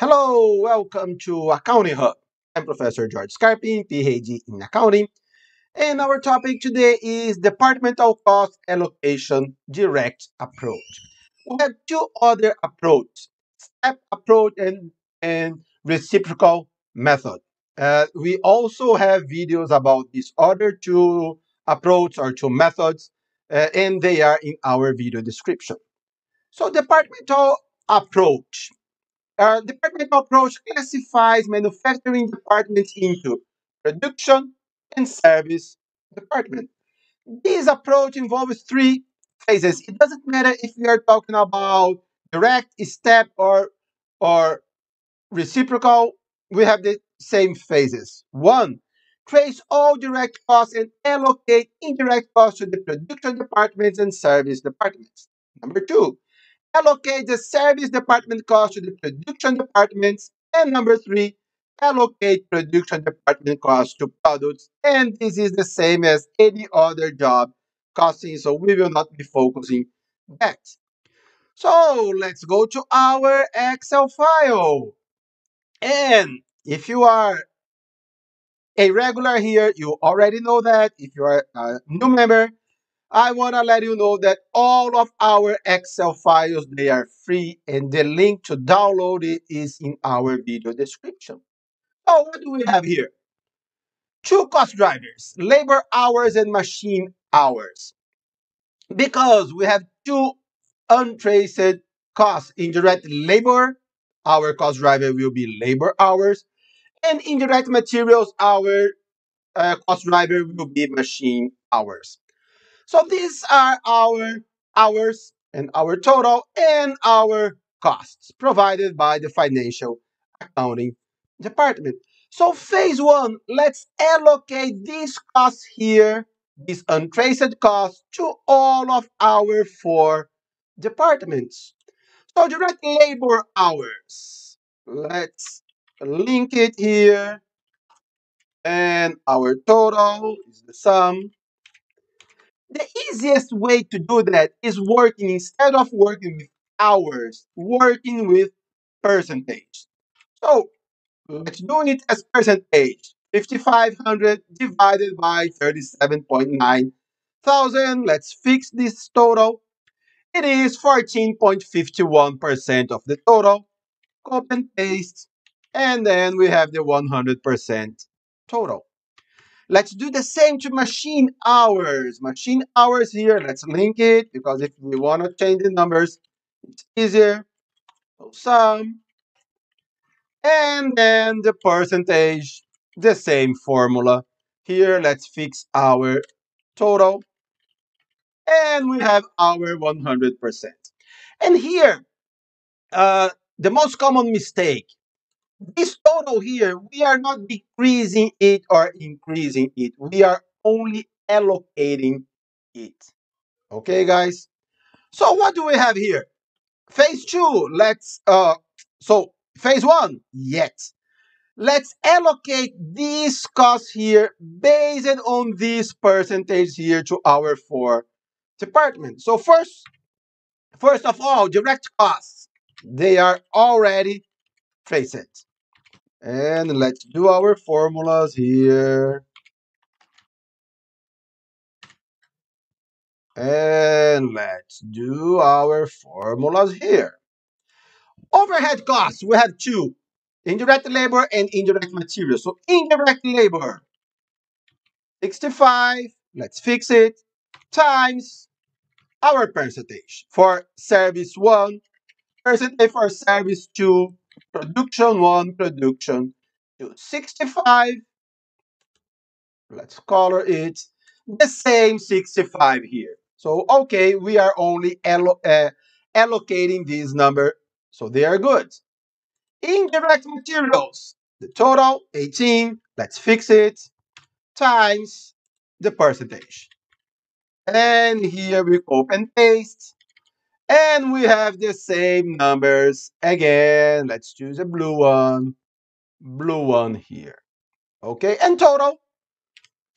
Hello, welcome to Accounting Hub. I'm Professor George Scarpin, PhD in Accounting, and our topic today is Departmental Cost Allocation Direct Approach. We have two other approaches, step approach and reciprocal method. We also have videos about these other two approaches or two methods, and they are in our video description. So departmental approach. Departmental approach classifies manufacturing departments into production and service department. This approach involves three phases. It doesn't matter if we are talking about direct, step, or reciprocal. We have the same phases. One, trace all direct costs and allocate indirect costs to the production departments and service departments. Number two, allocate the service department costs to the production departments. And number three, allocate production department costs to products. And this is the same as any other job costing, so we will not be focusing that. So let's go to our Excel file. And if you are a regular here, you already know that. If you are a new member, I want to let you know that all of our Excel files, they are free, and the link to download it is in our video description. So what do we have here? Two cost drivers, labor hours and machine hours. Because we have two untraced costs, indirect labor, our cost driver will be labor hours, and indirect materials, our cost driver will be machine hours. So these are our hours and our total and our costs provided by the financial accounting department. So phase one, let's allocate these costs here, these untraced costs, to all of our four departments. So direct labor hours, let's link it here, and our total is the sum. The easiest way to do that is working, instead of working with hours, working with percentage. So let's do it as percentage. 5,500 divided by 37,900. Let's fix this total. It is 14.51% of the total. Copy and paste. And then we have the 100% total. Let's do the same to machine hours. Machine hours here, let's link it, because if we want to change the numbers, it's easier. So sum. And then the percentage, the same formula. Here, let's fix our total. And we have our 100%. And here, the most common mistake. This total here, we are not decreasing it or increasing it. We are only allocating it. Okay, guys? So what do we have here? Phase two, so phase one, let's allocate these costs here based on this percentage here to our four departments. So first of all, direct costs. They are already traced. And let's do our formulas here. And let's do our formulas here. Overhead costs, we have two. Indirect labor and indirect materials. So indirect labor, 65, let's fix it, times our percentage. For service one, percentage for service two, production one, production two, 65. Let's color it the same 65 here. So, okay, we are only allocating this number, so they are good. Indirect materials, the total 18, let's fix it, times the percentage. And here we copy and paste. And we have the same numbers again. Let's choose a blue one here. Okay, and total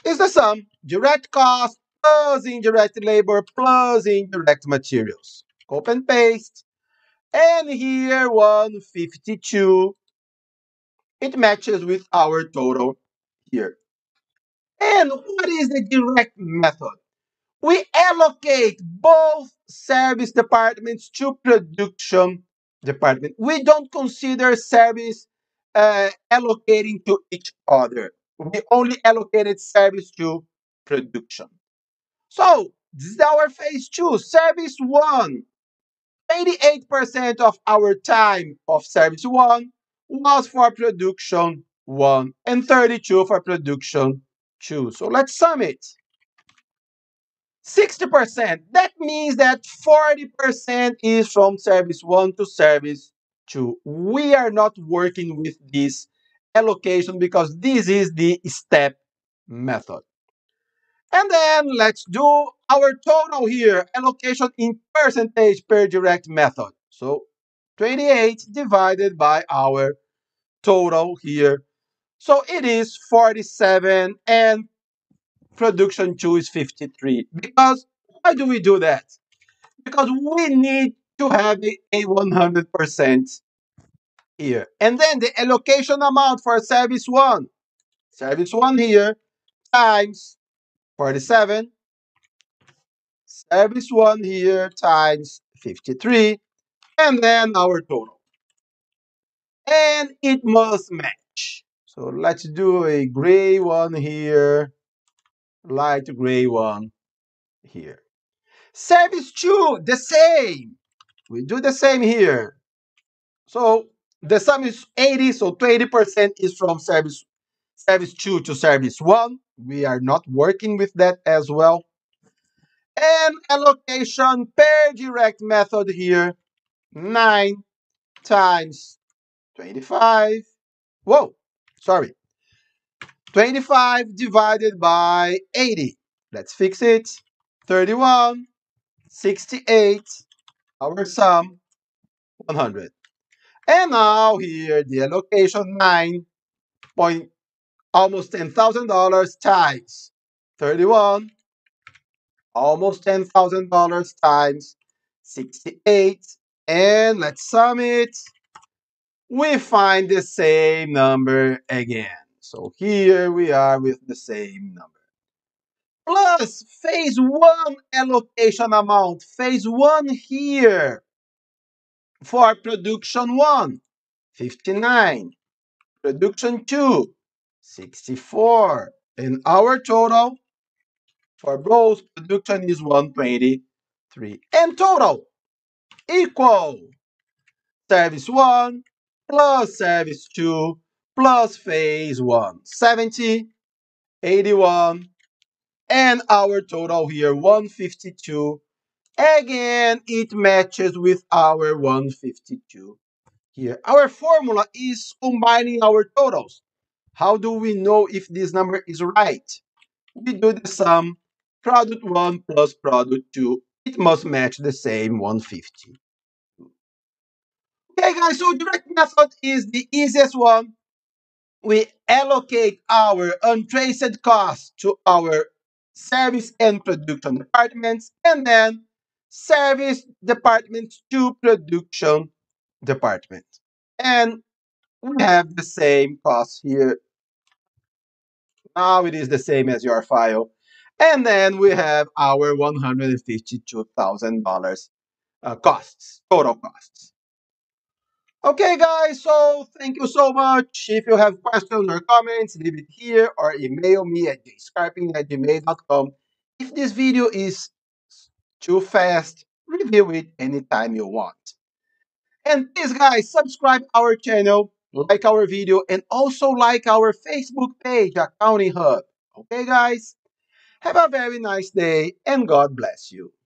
is the sum. Direct cost plus indirect labor plus indirect materials. Copy and paste. and here 152. It matches with our total here. And what is the direct method? We allocate both service departments to production department. We don't consider service allocating to each other. We only allocated service to production. So this is our phase two, service one. 88% of our time of service one was for production one and 32 for production two. So let's sum it. 60%, that means that 40% is from service one to service two. We are not working with this allocation because this is the step method. And then let's do our total here, allocation in percentage per direct method. So 28 divided by our total here. So it is 47 and production 2 is 53. Because why do we do that? Because we need to have a 100% here. And then the allocation amount for service 1. Service 1 here times 47. Service 1 here times 53. And then our total. And it must match. So let's do a gray one here. Light gray one here. Service 2, the same. We do the same here. So the sum is 80, so 20% is from service 2 to service 1. We are not working with that as well. And allocation per direct method here, 9 times 25. Whoa, sorry. 25 divided by 80. Let's fix it. 31, 68, our sum, 100. And now here the allocation, almost $10,000 times 31, almost $10,000 times 68. And let's sum it. We find the same number again. So here we are with the same number. Plus phase one allocation amount. Phase one here for production one, 59. Production two, 64. And our total for both production is 123. And total equal service one plus service two plus phase one, 70, 81, and our total here, 152. Again, it matches with our 152 here. Our formula is combining our totals. How do we know if this number is right? We do the sum, product one plus product two. It must match the same 150. Okay, guys, so direct method is the easiest one. We allocate our untraced costs to our service and production departments, and then service departments to production department. And we have the same costs here. Now it is the same as your file. And then we have our $152,000 costs, total costs. Okay, guys, so thank you so much. If you have questions or comments, leave it here or email me at jscarpin@gmail.com. If this video is too fast, review it anytime you want. And please, guys, subscribe our channel, like our video, and also like our Facebook page, Accounting Hub. Okay, guys, have a very nice day, and God bless you.